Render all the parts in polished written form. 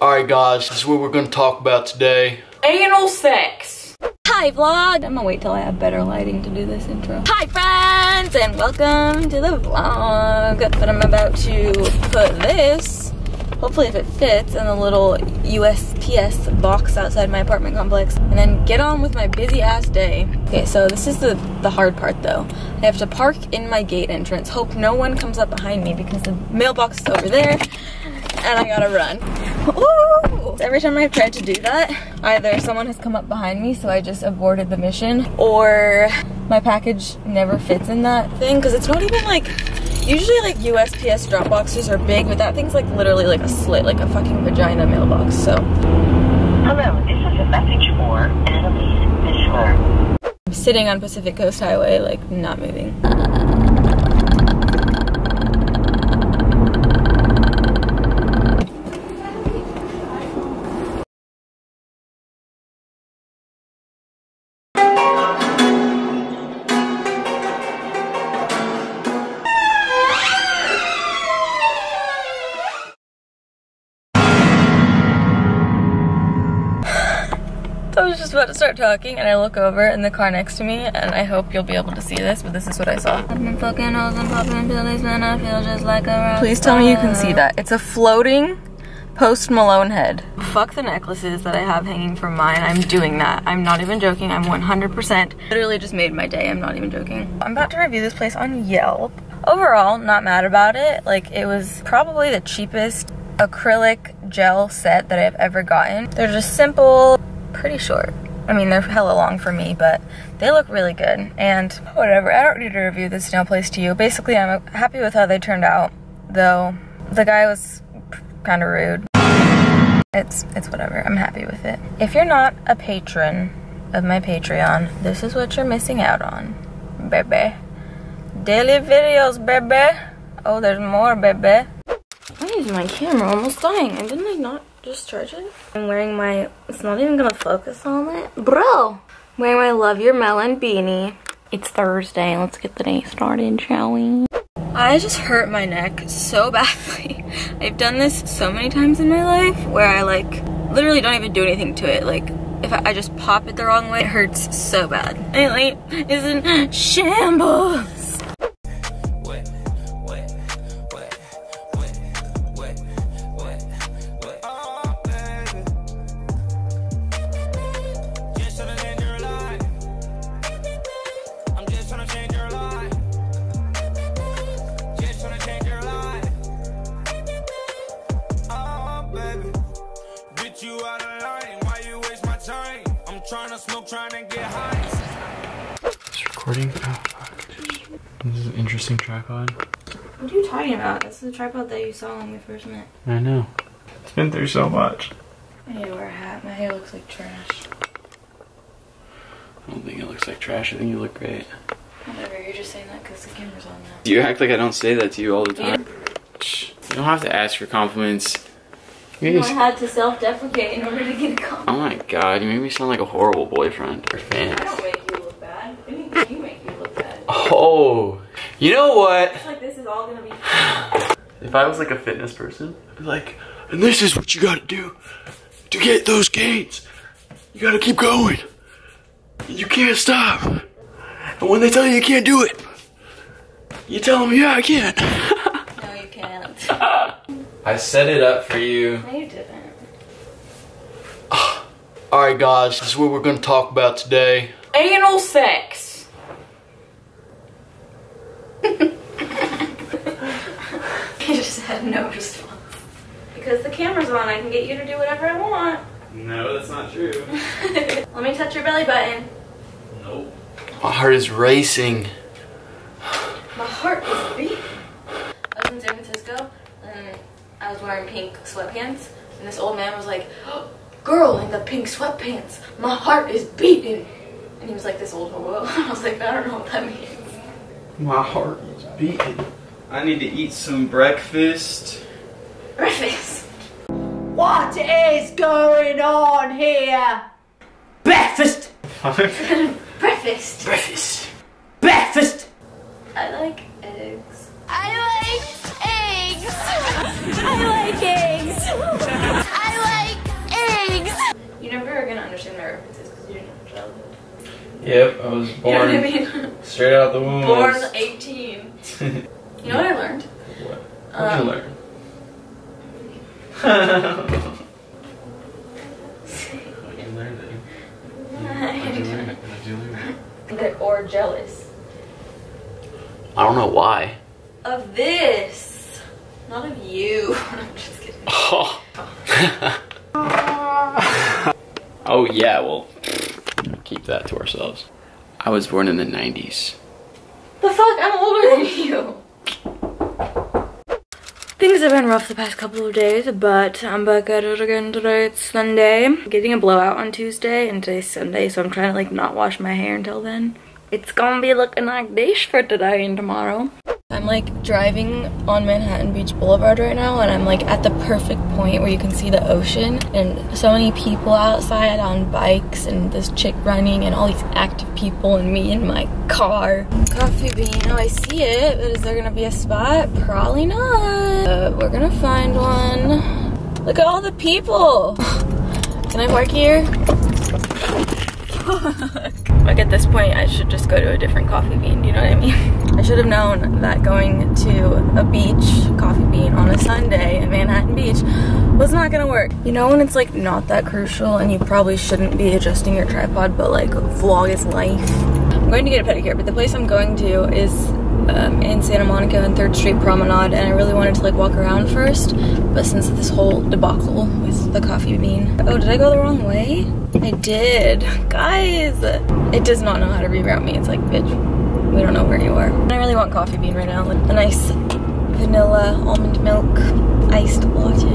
Alright guys, this is what we're gonna talk about today. Anal sex. Hi vlog! I'm gonna wait till I have better lighting to do this intro. Hi friends and welcome to the vlog. But I'm about to put this, hopefully if it fits, in the little USPS box outside my apartment complex and then get on with my busy ass day. Okay, so this is the hard part though. I have to park in my gate entrance, hope no one comes up behind me because the mailbox is over there and I gotta run. Ooh. Every time I've tried to do that, either someone has come up behind me so I just aborted the mission, or my package never fits in that thing because it's not even like, usually like USPS drop boxes are big, but that thing's like literally like a slit, like a fucking vagina mailbox, so. Hello, this is a message for Annalise Bishler. I'm sitting on Pacific Coast Highway, like not moving. I was just about to start talking and I look over in the car next to me, and I hope you'll be able to see this, but this is what I saw. I've been fucking hoes and popping pillies and I feel just like a rock. Please tell me you can see that. It's a floating Post Malone head. Fuck the necklaces that I have hanging from mine. I'm doing that. I'm not even joking. I'm 100%. Literally just made my day. I'm not even joking. I'm about to review this place on Yelp. Overall, not mad about it. Like, it was probably the cheapest acrylic gel set that I've ever gotten. They're just simple. Pretty short. I mean, they're hella long for me, but they look really good. And whatever, I don't need to review this nail place to you. Basically, I'm happy with how they turned out, though the guy was kind of rude. It's whatever, I'm happy with it. If you're not a patron of my Patreon, this is what you're missing out on, baby. Daily videos, baby. Oh, there's more, baby. Why is my camera almost dying? And didn't I not just charge it? I'm wearing my, it's not even gonna focus on it. Bro! I'm wearing my Love Your Melon beanie. It's Thursday, let's get the day started, shall we? I just hurt my neck so badly. I've done this so many times in my life where I like, literally don't even do anything to it. Like, if I just pop it the wrong way, it hurts so bad. It like, is in shambles. This is an interesting tripod. What are you talking about? This is the tripod that you saw when we first met. I know. It's been through so much. I need to wear a hat. My hair looks like trash. I don't think it looks like trash. I think you look great. Whatever, you're just saying that because the camera's on now. You act like I don't say that to you all the time. Yeah. You don't have to ask for compliments. You just... I had to self-deprecate in order to get a compliment. Oh my god, you made me sound like a horrible boyfriend or fan. I don't make you look bad. I mean, you make me look bad. Oh, you know what? It's like this is all gonna be fun. If I was like a fitness person, I'd be like, and this is what you gotta do to get those gains. You gotta keep going. You can't stop. And when they tell you you can't do it, you tell them, yeah, I can. No, you can't. I set it up for you. No, you didn't. Alright guys, this is what we're going to talk about today. Anal sex. You just had no response. Because the camera's on, I can get you to do whatever I want. No, that's not true. Let me touch your belly button. Nope. My heart is racing. My heart is beating. I was in San Francisco, and I was wearing pink sweatpants, and this old man was like, oh, girl in the pink sweatpants, my heart is beating. And he was like, this old hobo. I was like, I don't know what that means. My heart is beating. I need to eat some breakfast. Breakfast. What is going on here? Breakfast. Breakfast. Breakfast. Breakfast. I like eggs. I like eggs. I like eggs. I like Yep, I was born, you know what I mean? Straight out the womb. Born 18. You know what I learned? What? What'd you learn? What'd you learn, then? What'd you learn? That or jealous. I don't know why. Of this. Not of you. I'm just kidding. Oh. Oh yeah, well, keep that to ourselves. I was born in the 90s. The fuck? I'm older than you. Things have been rough the past couple of days, but I'm back at it again today. It's Sunday. I'm getting a blowout on Tuesday, and today's Sunday, so I'm trying to like not wash my hair until then. It's gonna be looking like this for today and tomorrow. I'm like driving on Manhattan Beach Boulevard right now, and I'm like at the perfect point where you can see the ocean, and so many people outside on bikes, and this chick running, and all these active people, and me in my car. Coffee Bean, oh I see it, but is there gonna be a spot? Probably not. We're gonna find one. Look at all the people. Can I park here? Like at this point I should just go to a different Coffee Bean, you know what I mean? I should have known that going to a beach Coffee Bean on a Sunday in Manhattan Beach was not gonna work. You know when it's like not that crucial and you probably shouldn't be adjusting your tripod, but like vlog is life. I'm going to get a pedicure, but the place I'm going to is in Santa Monica and 3rd Street Promenade, and I really wanted to like walk around first, but since this whole debacle with the Coffee Bean. Oh, did I go the wrong way? I did. Guys, it does not know how to reroute me. It's like, bitch, we don't know where you are. And I really want Coffee Bean right now. Like a nice vanilla almond milk iced latte.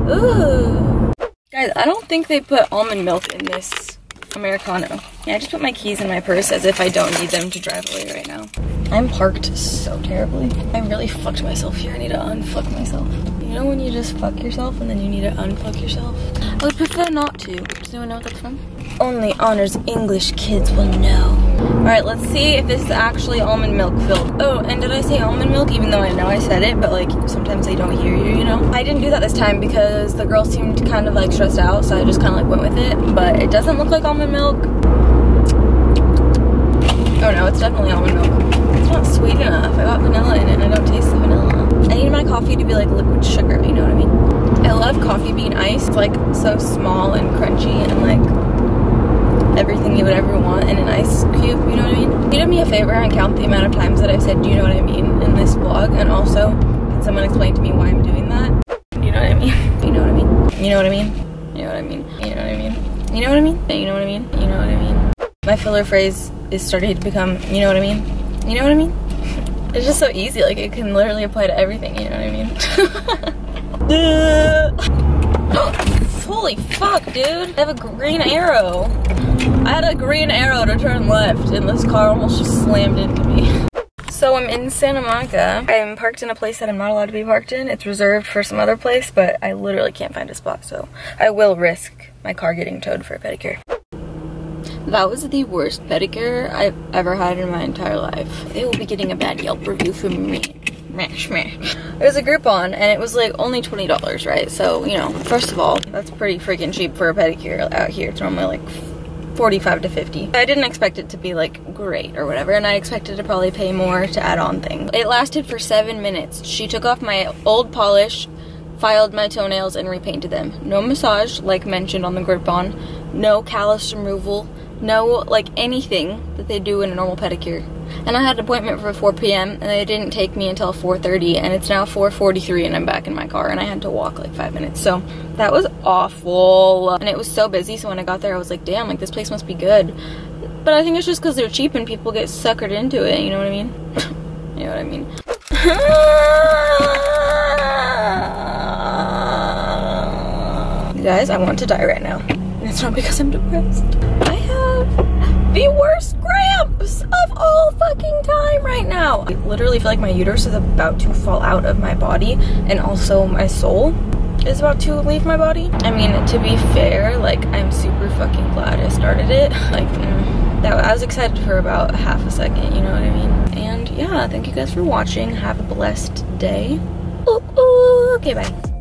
Ooh. Guys, I don't think they put almond milk in this Americano. Yeah, I just put my keys in my purse as if I don't need them to drive away right now. I'm parked so terribly. I really fucked myself here. I need to unfuck myself. You know when you just fuck yourself and then you need to unfuck yourself? I would prefer not to. Does anyone know what that's from? Only honors English kids will know. Alright, let's see if this is actually almond milk filled. Oh, and did I say almond milk? Even though I know I said it, but like sometimes they don't hear you, you know? I didn't do that this time because the girl seemed kind of like stressed out, so I just kind of like went with it. But it doesn't look like almond milk. Oh no, it's definitely almond milk. It's not sweet enough. I got vanilla in it and I don't taste the vanilla. I need my coffee to be like liquid sugar, you know what I mean? I love Coffee Bean ice. It's like so small and crunchy and like everything you would ever want in an ice cube, you know what I mean? Can you do me a favor and count the amount of times that I've said, do you know what I mean, in this vlog? And also, can someone explain to me why I'm doing that? You know what I mean? You know what I mean? You know what I mean? You know what I mean? You know what I mean? You know what I mean? You know what I mean? You know what I mean? My filler phrase is starting to become, you know what I mean? You know what I mean? It's just so easy, like it can literally apply to everything, you know what I mean? Holy fuck, dude! I have a green arrow. I had a green arrow to turn left, and this car almost just slammed into me. So I'm in Santa Monica. I'm parked in a place that I'm not allowed to be parked in. It's reserved for some other place, but I literally can't find a spot, so I will risk my car getting towed for a pedicure. That was the worst pedicure I've ever had in my entire life. They will be getting a bad Yelp review from me. It was a Groupon, and it was like only $20, right? So, you know, first of all, that's pretty freaking cheap for a pedicure out here. It's normally like 45 to 50. I didn't expect it to be like great or whatever, and I expected to probably pay more to add on things. It lasted for 7 minutes. She took off my old polish, filed my toenails, and repainted them. No massage, like mentioned on the Groupon. No callus removal. No, like anything that they do in a normal pedicure. And I had an appointment for 4 p.m. and they didn't take me until 4:30, and it's now 4:43 and I'm back in my car, and I had to walk like 5 minutes. So that was awful. And it was so busy, so when I got there I was like, damn, like this place must be good. But I think it's just because they're cheap and people get suckered into it, you know what I mean? You know what I mean? Guys, I want to die right now. And it's not because I'm depressed. I have the worst cramps of all fucking time right now. I literally feel like my uterus is about to fall out of my body, and also my soul is about to leave my body. I mean, to be fair, like I'm super fucking glad I started it. Like I was excited for about half a second, you know what I mean? And yeah, thank you guys for watching. Have a blessed day. Ooh, ooh, okay, bye.